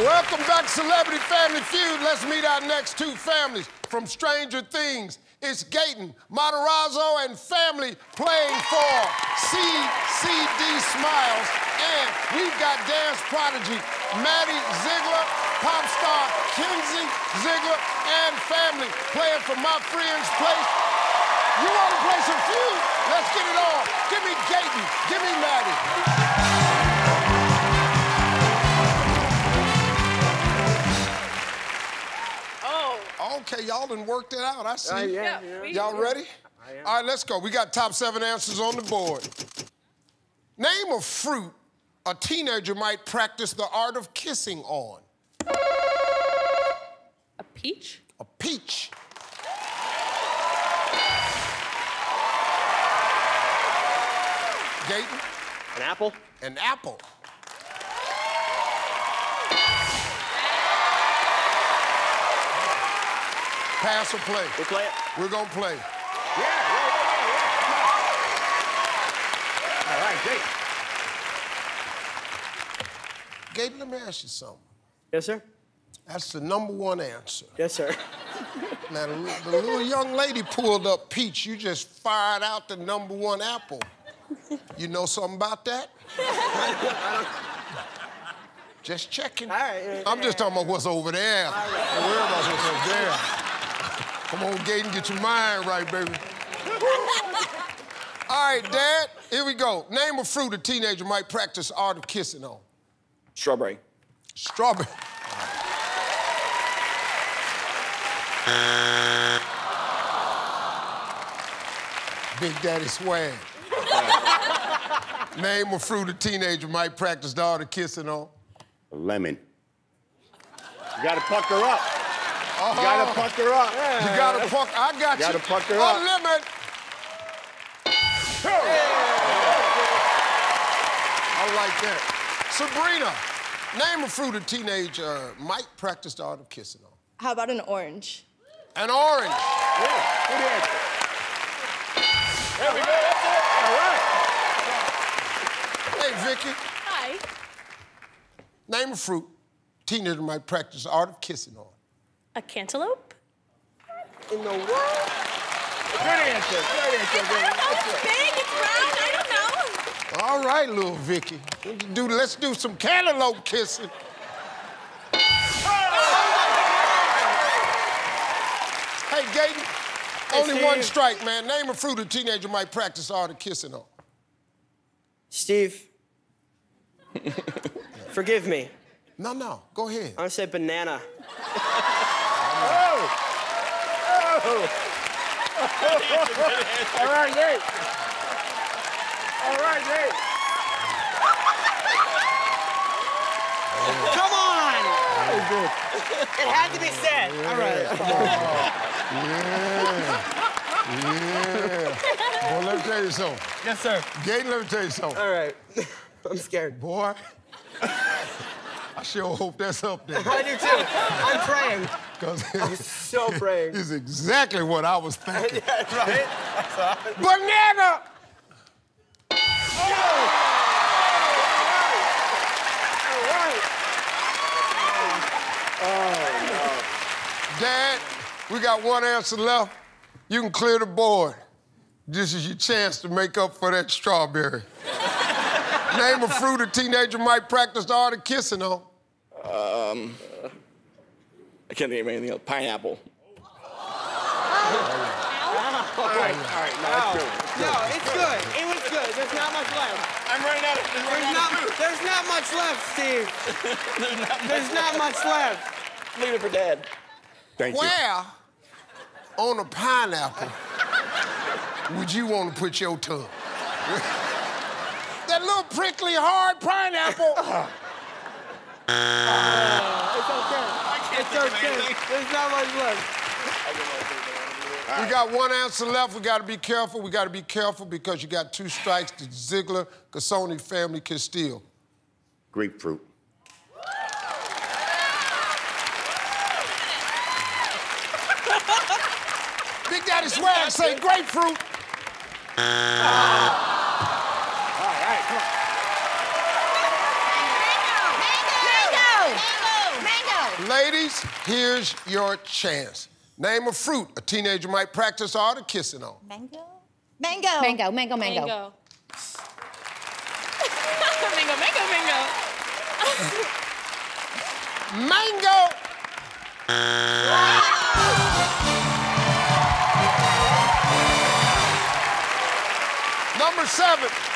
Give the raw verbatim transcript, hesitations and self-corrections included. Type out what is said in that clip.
Welcome back, Celebrity Family Feud. Let's meet our next two families from Stranger Things. It's Gaten Matarazzo and family playing for C C D Smiles. And we've got dance prodigy Maddie Ziegler, pop star Kenzie Ziegler, and family playing for My Friend's Place. You want to play some feud? Let's get it on. Give me Gaten. Give me Maddie. Okay, y'all done worked it out. I see. Uh, yeah, yeah. Y'all ready? I am. All right, let's go. We got top seven answers on the board. Name a fruit a teenager might practice the art of kissing on. A peach? A peach. Gaten? An apple. An apple. Pass or play? We'll play it. We're gonna play. Yeah, yeah, yeah, yeah. All right, Gaten. Gaten, let me ask you something. Yes, sir? That's the number one answer. Yes, sir. Now, the, the little young lady pulled up peach. You just fired out the number one apple. You know something about that? Just checking. All right. I'm just talking about what's over there. All right. Don't worry about what's over there. Come on, Gaten, get your mind right, baby. All right, Dad, here we go. Name a fruit a teenager might practice art of kissing on. Strawberry. Strawberry. Big Daddy swag. Name a fruit a teenager might practice the art of kissing on. A lemon. You gotta pucker up. Uh-huh. You gotta pucker up. Yeah. You gotta pucker. I got you. You gotta pucker up. A limit. Yeah. Yeah. I like that. Sabrina, name a fruit a teenager uh, might practice the art of kissing on. How about an orange? An orange. Yeah. Good answer. There we go. That's it. All right. Hey, Vicky. Hi. Name a fruit a teenager might practice the art of kissing on. A cantaloupe? In the world? Good answer, good answer. Good I don't know, answer. It's big, it's round, I don't know. All right, little Vicky. Do, let's do some cantaloupe kissing. Hey, Gaten, only Steve. One strike, man. Name a fruit a teenager might practice the art of kissing on. Steve, forgive me. No, no, go ahead. I'm gonna say banana. Oh. All right, Nate. All right, Nate. Come on! Oh, good. It had to be said. Yeah. All right. Oh. Yeah. Yeah. Well, let me tell you something. Yes, sir. Gaten, let me tell you something. All right. I'm scared. Boy. I sure hope that's up there. I do, too. I'm praying. I'm so praying. It's exactly what I was thinking. Yeah, right? That's all. Banana! Oh! All right. All right. Oh, no. Dad, we got one answer left. You can clear the board. This is your chance to make up for that strawberry. Name a fruit a teenager might practice the art of kissing on. Um, uh, I can't think of anything else. Pineapple. Oh. Oh. All right, all right, no, oh. It's good. No, it's good. It was good. There's not much left. I'm running out of food. There's, there's, there's not much left, Steve. there's not much, there's not much left. Leave it for Dad. Thank Where, you. Where on a pineapple would you want to put your tongue? That little prickly, hard pineapple. Uh, it's okay. It's okay. There's not much left. Right. We got one answer left. We got to be careful. We got to be careful because you got two strikes. The Ziegler, Cassoni family can steal. Grapefruit. Big Daddy Swag say grapefruit. Uh. All right, come on. Mango! Mango! Mango! Mango! Ladies, here's your chance. Name a fruit a teenager might practice all the kissing on. Mango? Mango. Mango, mango, mango. Mango, mango, mango, mango. Mango. Number seven.